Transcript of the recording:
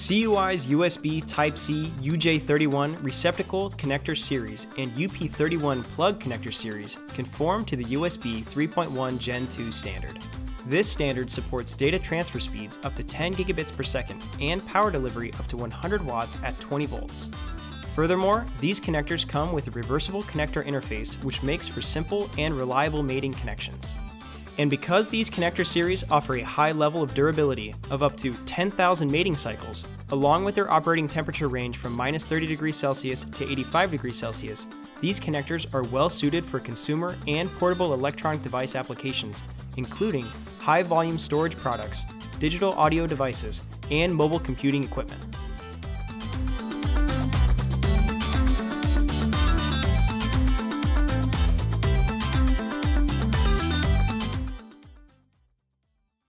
CUI's USB Type-C UJ31 receptacle connector series and UP31 plug connector series conform to the USB 3.1 Gen 2 standard. This standard supports data transfer speeds up to 10 gigabits per second and power delivery up to 100 watts at 20 volts. Furthermore, these connectors come with a reversible connector interface, which makes for simple and reliable mating connections. And because these connector series offer a high level of durability of up to 10,000 mating cycles, along with their operating temperature range from -30°C to 85°C, these connectors are well suited for consumer and portable electronic device applications, including high volume storage products, digital audio devices, and mobile computing equipment.